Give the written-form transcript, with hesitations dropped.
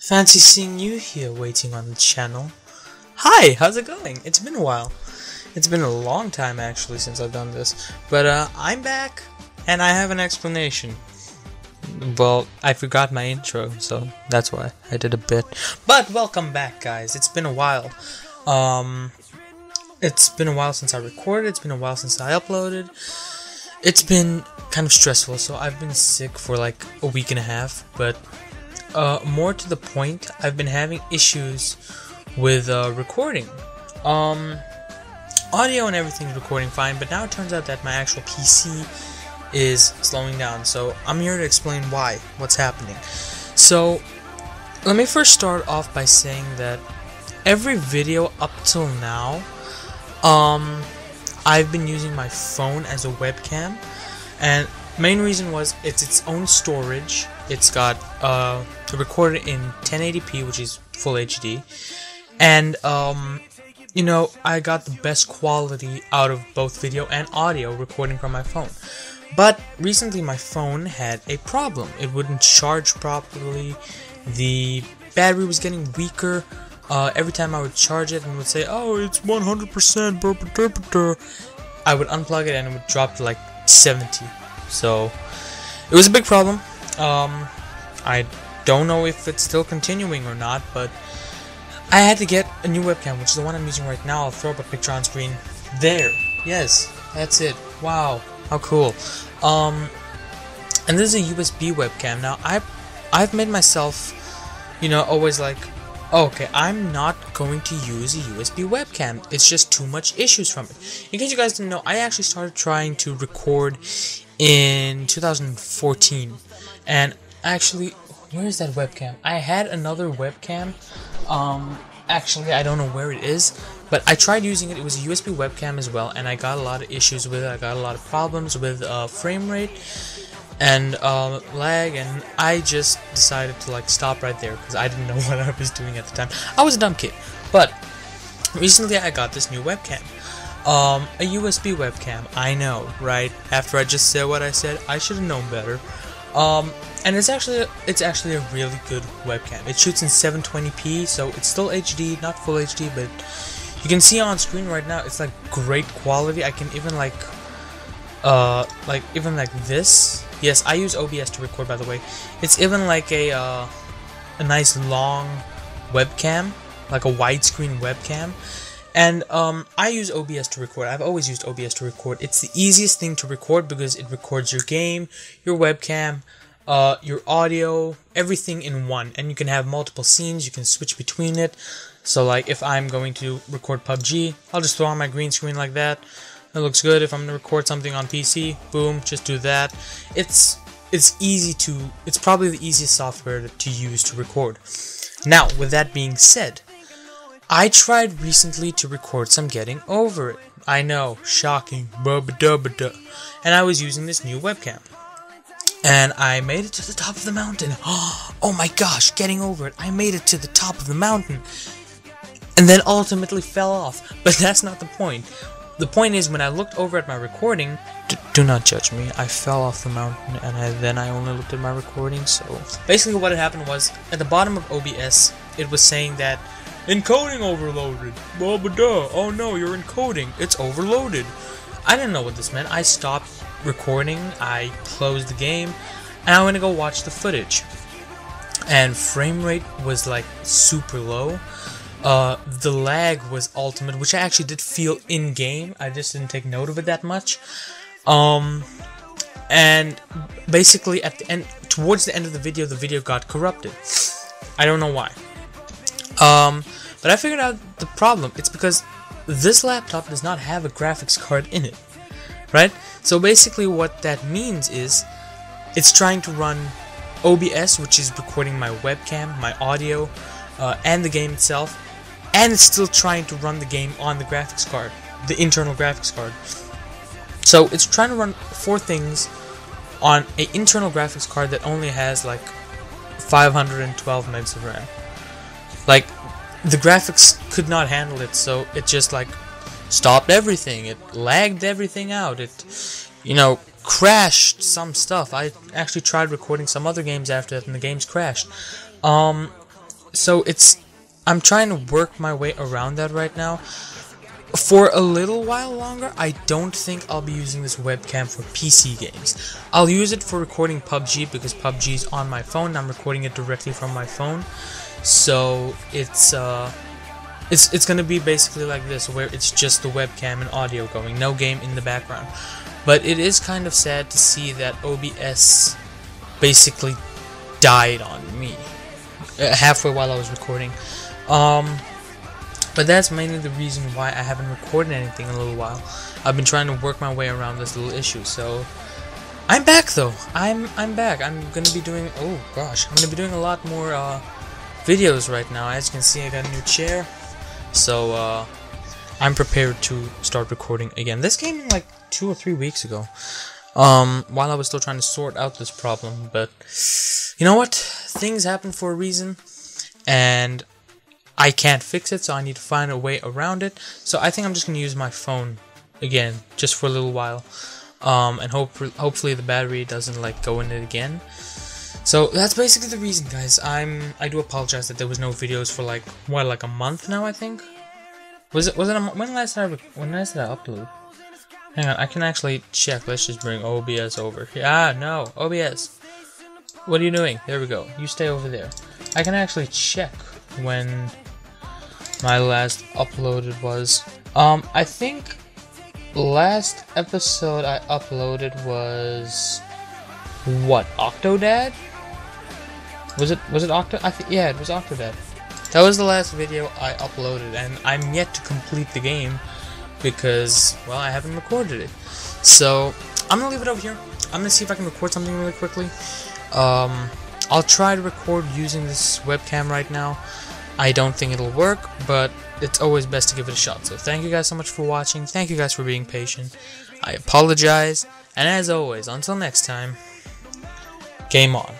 Fancy seeing you here waiting on the channel. Hi, how's it going? It's been a while. It's been a long time actually since I've done this, but I'm back and I have an explanation. Well, I forgot my intro, so that's why I did a bit. But welcome back, guys. It's been a while. It's been a while since I recorded. It's been a while since I uploaded. It's been kind of stressful, so I've been sick for like a week and a half, but more to the point, I've been having issues with recording. Audio and everything's recording fine, but now it turns out that my actual PC is slowing down, so I'm here to explain why, what's happening. So let me first start off by saying that every video up till now, I've been using my phone as a webcam, and main reason was it's its own storage. It's got recorded in 1080p, which is full HD, and you know, I got the best quality out of both video and audio recording from my phone. But recently my phone had a problem. It wouldn't charge properly, the battery was getting weaker every time I would charge it, and it would say, oh, it's 100%, I would unplug it and it would drop to like 70. So it was a big problem. I don't know if it's still continuing or not, but I had to get a new webcam, which is the one I'm using right now. I'll throw up a picture on screen there. Yes, that's it. Wow, how cool. And this is a USB webcam. Now I've made myself, you know, always like, okay, I'm not going to use a USB webcam. It's just too much issues from it. In case you guys didn't know, I actually started trying to record in 2014, and actually, where is that webcam? I had another webcam. Actually, I don't know where it is, but I tried using it. It was a USB webcam as well, and I got a lot of issues with it. I got a lot of problems with frame rate and lag, and I just decided to like stop right there because I didn't know what I was doing at the time. I was a dumb kid. But recently I got this new webcam, a USB webcam. I know, right? After I just said what I said, I should have known better. And it's actually a really good webcam. It shoots in 720p, so it's still HD, not full HD, but you can see on screen right now it's like great quality. I can even like this. Yes, I use OBS to record, by the way. It's even like a nice long webcam, like a widescreen webcam. And I use OBS to record. I've always used OBS to record. It's the easiest thing to record because it records your game, your webcam, your audio, everything in one. And you can have multiple scenes, you can switch between it. So like if I'm going to record PUBG, I'll just throw on my green screen like that. It looks good. If I'm going to record something on PC, boom, just do that. It's easy to, it's probably the easiest software to use to record. Now, with that being said, I tried recently to record some Getting Over It. I know, shocking, and I was using this new webcam. And I made it to the top of the mountain. Oh my gosh, Getting Over It. I made it to the top of the mountain. And then ultimately fell off. But that's not the point. The point is, when I looked over at my recording, do not judge me, I fell off the mountain, and then I only looked at my recording, so... Basically what had happened was, at the bottom of OBS, it was saying that encoding overloaded. Blah, blah, duh. Oh no, your encoding, it's overloaded. I didn't know what this meant. I stopped recording, I closed the game, and I went to go watch the footage. And frame rate was like super low. The lag was ultimate, which I actually did feel in game. I just didn't take note of it that much. And basically at the end, towards the end of the video got corrupted. I don't know why. But I figured out the problem. It's because this laptop does not have a graphics card in it, right? So basically what that means is it's trying to run OBS, which is recording my webcam, my audio, and the game itself, and it's still trying to run the game on the graphics card, the internal graphics card. So it's trying to run four things on an internal graphics card that only has like 512 megs of RAM. Like, the graphics could not handle it, so it just like stopped everything. It lagged everything out. It, you know, crashed some stuff. I actually tried recording some other games after that, and the games crashed. So I'm trying to work my way around that right now. For a little while longer, I don't think I'll be using this webcam for PC games. I'll use it for recording PUBG, because PUBG is on my phone, and I'm recording it directly from my phone. So it's gonna be basically like this, where it's just the webcam and audio going, no game in the background. But it is kind of sad to see that OBS basically died on me halfway while I was recording. But that's mainly the reason why I haven't recorded anything in a little while. I've been trying to work my way around this little issue, so I'm back though. I'm back. I'm gonna be doing, oh gosh, I'm gonna be doing a lot more videos right now. As you can see, I got a new chair, so I'm prepared to start recording again. This came in like 2 or 3 weeks ago, while I was still trying to sort out this problem. But you know what? Things happen for a reason, and I can't fix it, so I need to find a way around it. So I think I'm just going to use my phone again, just for a little while, and hopefully the battery doesn't like go in it again. So that's basically the reason, guys. I do apologize that there was no videos for like what, like a month now, I think. When last did I upload? Hang on, I can actually check. Let's just bring OBS over here. Ah, no, OBS. What are you doing? There we go. You stay over there. I can actually check when my last uploaded was. I think last episode I uploaded was what, Octodad? Was it Octo? Yeah, it was Octodad. That was the last video I uploaded, and I'm yet to complete the game because, well, I haven't recorded it. So I'm gonna leave it over here. I'm gonna see if I can record something really quickly. I'll try to record using this webcam right now. I don't think it'll work, but it's always best to give it a shot. So thank you guys so much for watching. Thank you guys for being patient. I apologize. And as always, until next time, game on.